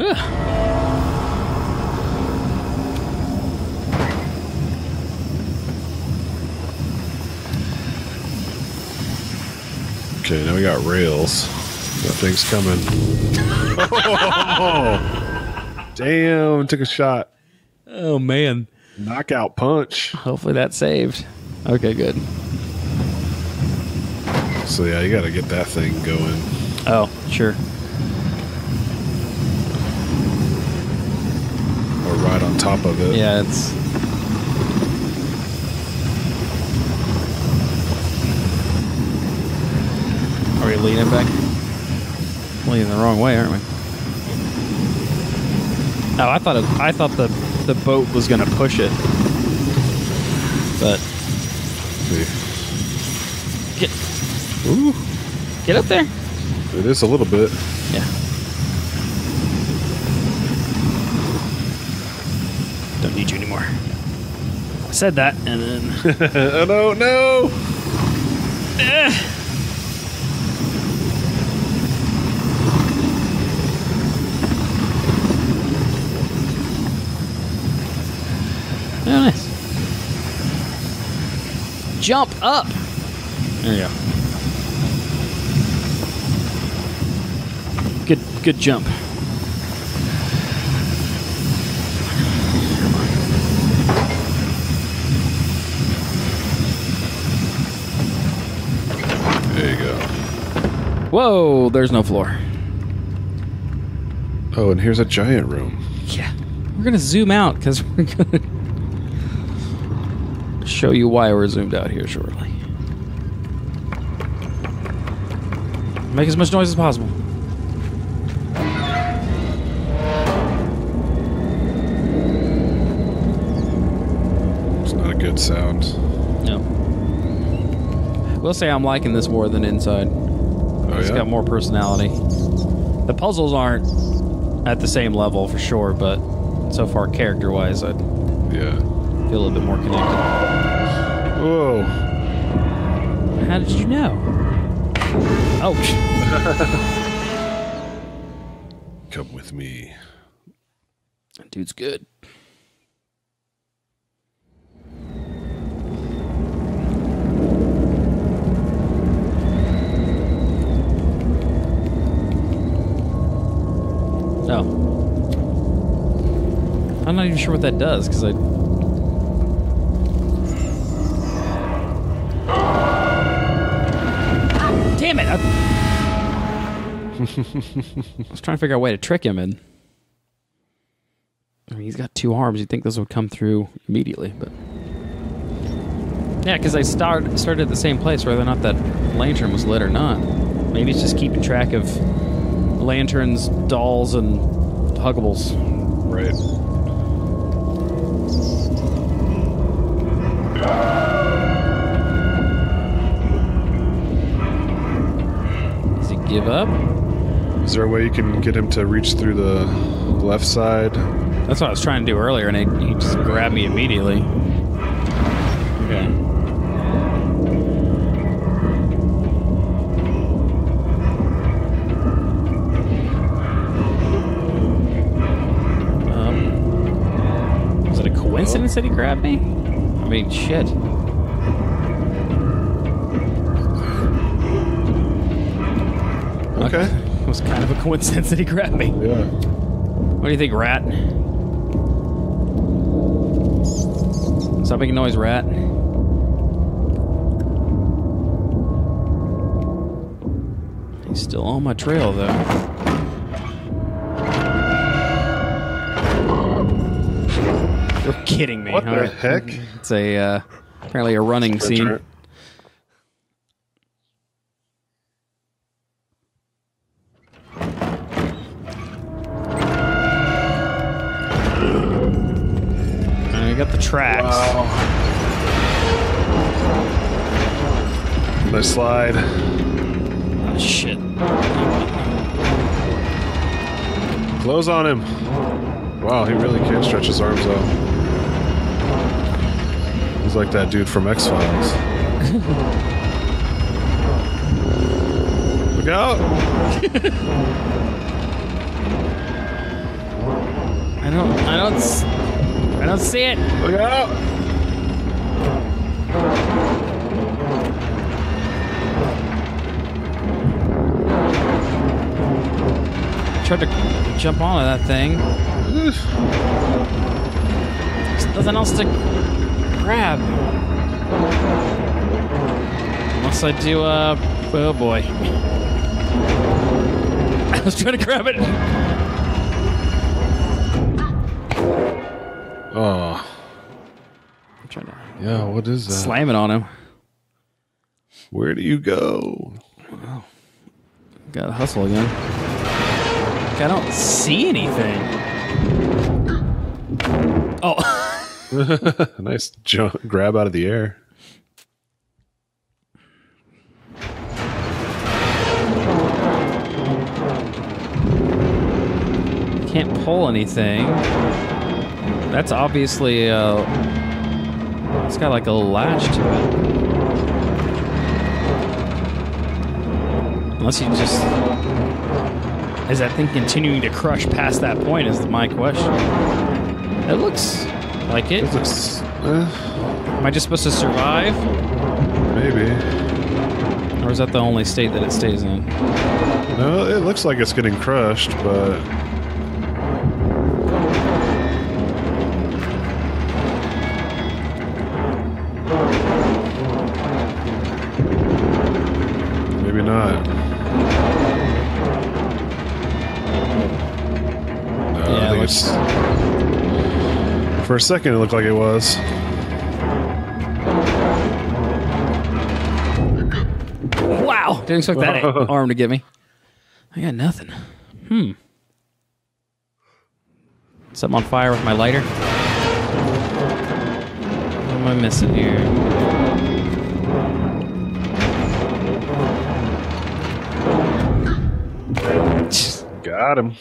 Okay, now we got rails. Nothing's coming. Oh, damn, took a shot. Oh, man. Knockout punch. Hopefully that saved. Okay, good. So, yeah, you got to get that thing going. Oh, sure. Or right on top of it. Yeah, it's... Are we leaning back? We're leaning the wrong way, aren't we? Oh, I thought the boat was going to push it. But... See. Ooh. Get up there. It is a little bit. Yeah. Don't need you anymore. I said that, and then... I don't know! Oh, nice. Jump up! There you go. Good jump. There you go. Whoa, there's no floor. Oh, and here's a giant room. Yeah. We're going to zoom out because we're going to show you why we're zoomed out here shortly. Make as much noise as possible. Good sound. No. We'll say I'm liking this more than Inside. Oh, it's got more personality. The puzzles aren't at the same level for sure, but so far character-wise, I feel a little bit more connected. Whoa! How did you know? Oh! Come with me. That dude's good. Oh. I'm not even sure what that does, because I... Damn it! I was trying to figure out a way to trick him, and... I mean, he's got two arms. You'd think this would come through immediately, but... Yeah, because I started at the same place, whether or not that lantern was lit or not. Maybe it's just keeping track of... lanterns, dolls, and huggables. Right. Does he give up? Is there a way you can get him to reach through the left side? That's what I was trying to do earlier, and he just grabbed me immediately. Okay. Coincidence that he grabbed me? I mean, shit. Okay. It was kind of a coincidence that he grabbed me. Yeah. What do you think, rat? Stop making noise, rat. He's still on my trail, though. You're kidding me. What the heck? It's a apparently a running scene. And we got the tracks. Wow. Nice slide. Oh, shit. Close on him. Wow, he really can stretch his arms out. He's like that dude from X-Files. Look out! I don't see it. Look out! Tried to jump onto that thing. There's nothing else to grab. Unless I do, oh boy. I was trying to grab it. Oh. I'm trying to. Yeah, what is that? Slam it on him. Where do you go? Oh. Gotta hustle again. I don't see anything. Oh. Nice jump, grab out of the air. Can't pull anything. That's obviously, it's got like a little latch to it. Unless you just, is that thing continuing to crush past that point is my question. It looks like it. It looks, am I just supposed to survive? Maybe. Or is that the only state that it stays in? No, it looks like it's getting crushed, but for a second, it looked like it was. Wow! Didn't expect that arm to get me. I got nothing. Hmm. Something on fire with my lighter. What am I missing here? Got him.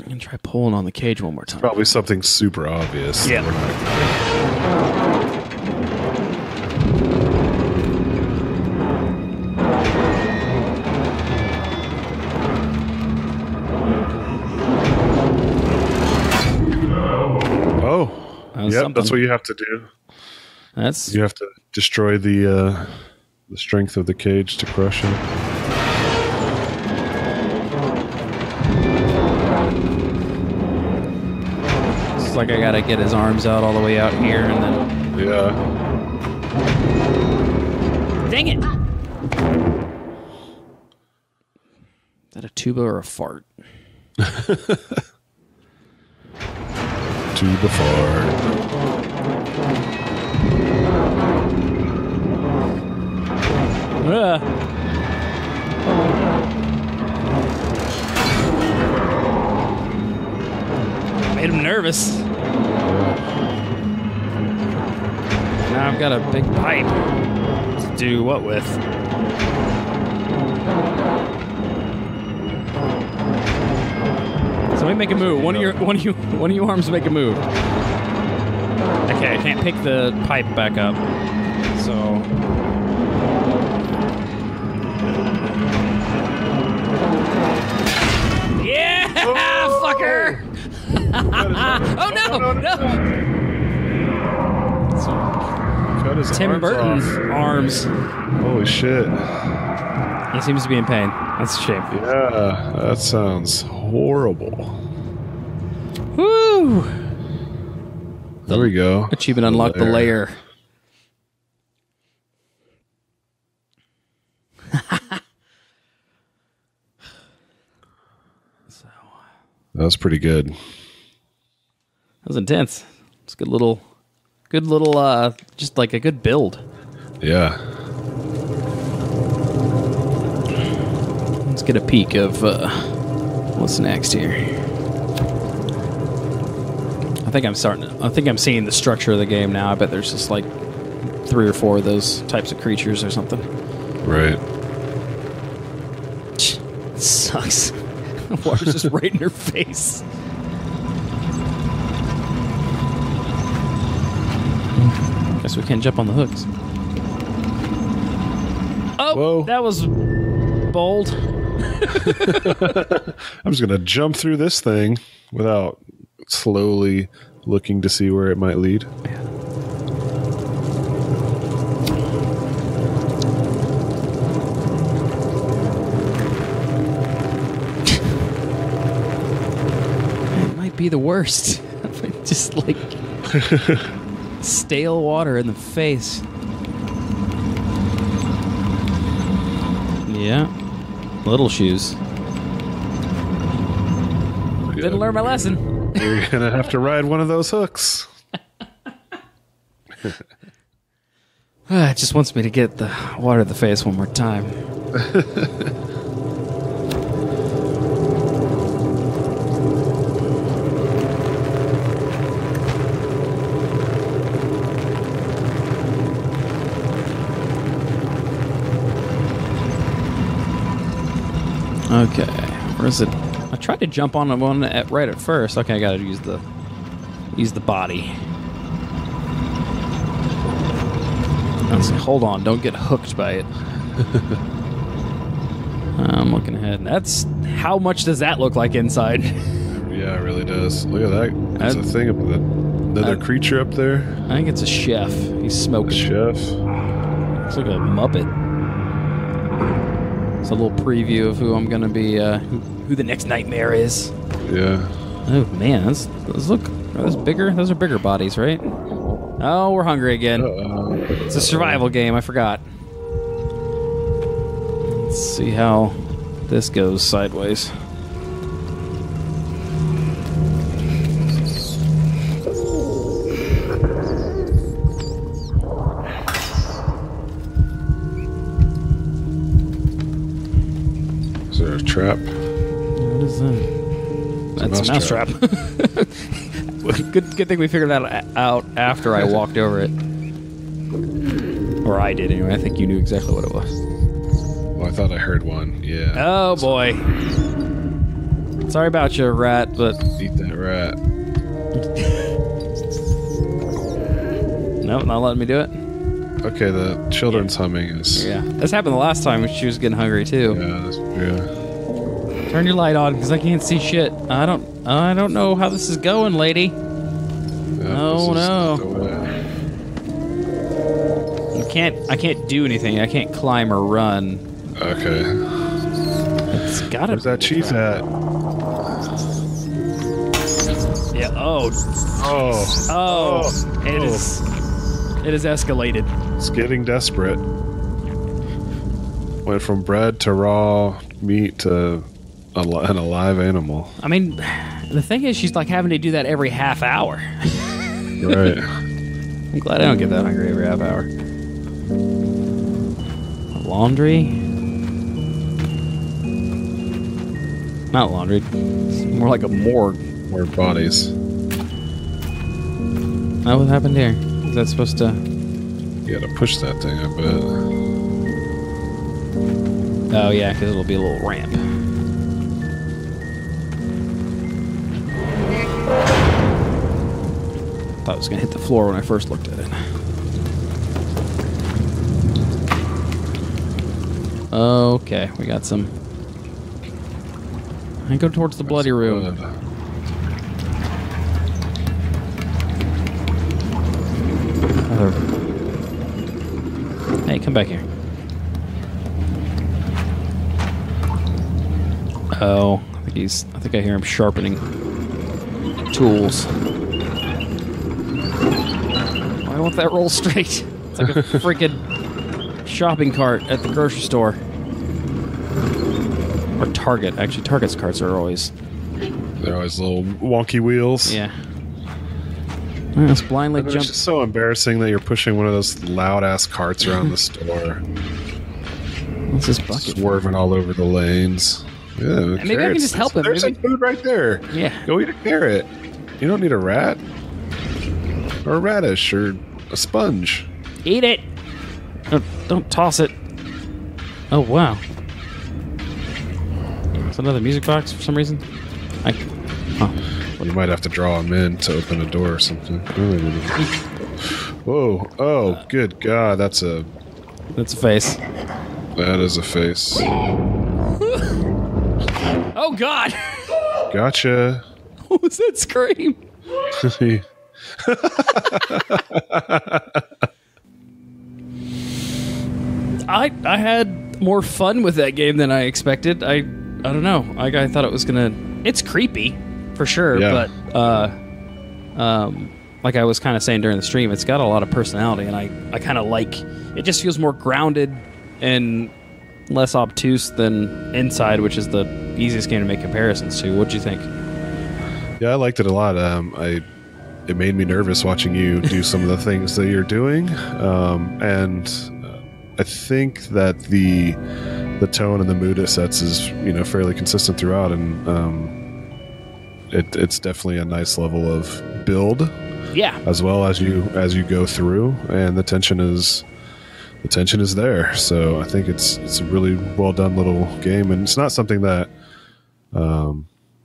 I'm gonna try pulling on the cage one more time. Probably something super obvious. Yeah. Oh. Yep, that's what you have to do. That's, you have to destroy the strength of the cage to crush it. Like I gotta get his arms out all the way out here and then... Yeah. Dang it! Is that a tuba or a fart? Tuba fart. Made him nervous. Now I've got a big pipe to do what with? Somebody make a move. One of your arms make a move. Okay, I can't pick the pipe back up. So yeah, oh! Fucker! Oh no! No! Tim Burton's arms. Holy shit. He seems to be in pain. That's a shame. Yeah, that sounds horrible. Woo! There we go. Achievement unlocked the layer. So. That was pretty good. That was intense. It's a good little, just like a good build. Yeah. Let's get a peek of what's next here. I think I'm seeing the structure of the game now. I bet there's just like 3 or 4 of those types of creatures or something. Right. It sucks. The water's just right in her face. Guess we can't jump on the hooks. Oh, whoa. That was bold. I'm just going to jump through this thing without slowly looking to see where it might lead. It might be the worst. Just like stale water in the face. Yeah. Little shoes. Didn't learn my lesson. You're going to have to ride one of those hooks. It just wants me to get the water in the face one more time. Okay, where is it? I tried to jump on one right at first. Okay, I gotta use the body. Let's hold on, don't get hooked by it. I'm looking ahead. That's how much does that look like Inside? Yeah, it really does. Look at that. There's a thing up with another creature up there. I think it's a chef. He's smoking. A chef. Looks like a Muppet. It's a little preview of who I'm going to be, who the next nightmare is. Yeah. Oh, man. Those look, are those bigger? Those are bigger bodies, right? Oh, we're hungry again. It's a survival game. I forgot. Let's see how this goes sideways. Trap. What is that? That's a mousetrap. Good thing we figured that out after I walked over it. Or I did anyway. I think you knew exactly what it was. Well, I thought I heard one. Yeah. Oh boy. Sorry about you, rat, but eat that rat. Nope, not letting me do it. Okay, the children's humming is. Yeah. This happened the last time when she was getting hungry too. Yeah, that's yeah. Turn your light on, because I can't see shit. I don't know how this is going, lady. Oh no. I can't do anything. I can't climb or run. Okay. It's gotta. Where's that chief at? Yeah. Oh. Oh. Oh. It is escalated. It's getting desperate. Went from bread to raw meat to an alive animal. I mean, the thing is, she's like having to do that every half hour. Right. I'm glad I don't get that hungry every half hour. Laundry? Not laundry. It's more like a morgue. More bodies. Now what happened here? Is that supposed to... You gotta push that thing, I bet. Oh yeah, because it'll be a little ramp. I thought it was going to hit the floor when I first looked at it. Okay, we got some. I go towards the bloody room. Hey, come back here. Oh, I think I hear him sharpening tools. I want that roll straight. It's like a freaking shopping cart at the grocery store. Or Target. Actually, Target's carts are always... They're always little wonky wheels. Yeah. Let's blindly jump. It's just so embarrassing that you're pushing one of those loud-ass carts around the store. What's this bucket? Swerving all over the lanes. Yeah, maybe carrots. I can just help him. There's like food right there. Yeah. Go eat a carrot. You don't need a rat. Or a radish, or a sponge. Eat it! Don't toss it. Oh, wow. Is that another music box for some reason? Oh. Well, you might have to draw them in to open a door or something. Whoa. Oh, good God. That's a face. That is a face. Oh, God. Gotcha. What was that scream? I had more fun with that game than I expected. I don't know. I thought it was going to... It's creepy, for sure, yeah. But... like I was kind of saying during the stream, it's got a lot of personality, and I kind of like... It just feels more grounded and less obtuse than Inside, which is the easiest game to make comparisons to. What'd you think? Yeah, I liked it a lot. It made me nervous watching you do some of the things that you're doing, and I think that the tone and the mood it sets is, you know, fairly consistent throughout, and it's definitely a nice level of build. Yeah. As well as you go through, and the tension is there. So I think it's a really well done little game, and it's not something that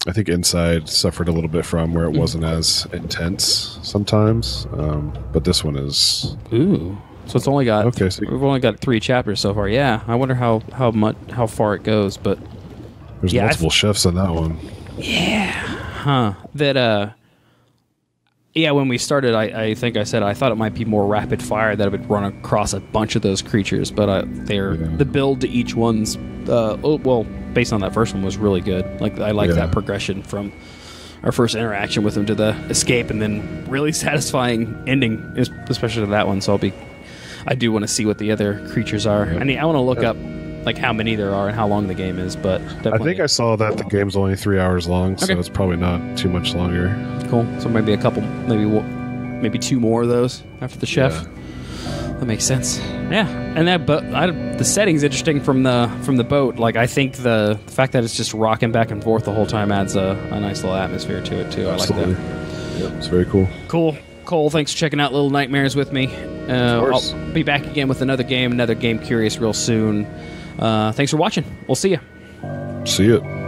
I think Inside suffered a little bit from, where it wasn't as intense sometimes. But this one is. Ooh. So it's only got we've only got 3 chapters so far. Yeah. I wonder how far it goes, but there's multiple chefs on that one. Yeah. Huh. That yeah, when we started, I think I said I thought it might be more rapid fire, that it would run across a bunch of those creatures, but the build to each one's based on that first one was really good. Like I like that progression from our first interaction with them to the escape, and then really satisfying ending, especially to that one. So I do want to see what the other creatures are. Yeah. I mean, I want to look up like how many there are and how long the game is, but definitely. I think I saw that the game's only 3 hours long, so it's probably not too much longer. Cool. So maybe a couple, maybe 2 more of those after the chef. Yeah. That makes sense. Yeah, and that the setting's interesting from the boat. Like I think the fact that it's just rocking back and forth the whole time adds a nice little atmosphere to it too. Absolutely. I like that. Yeah, it's very cool. Cool. Cole, thanks for checking out Little Nightmares with me. Of course. I'll be back again with another Game Curious real soon. Thanks for watching. We'll see you. See you.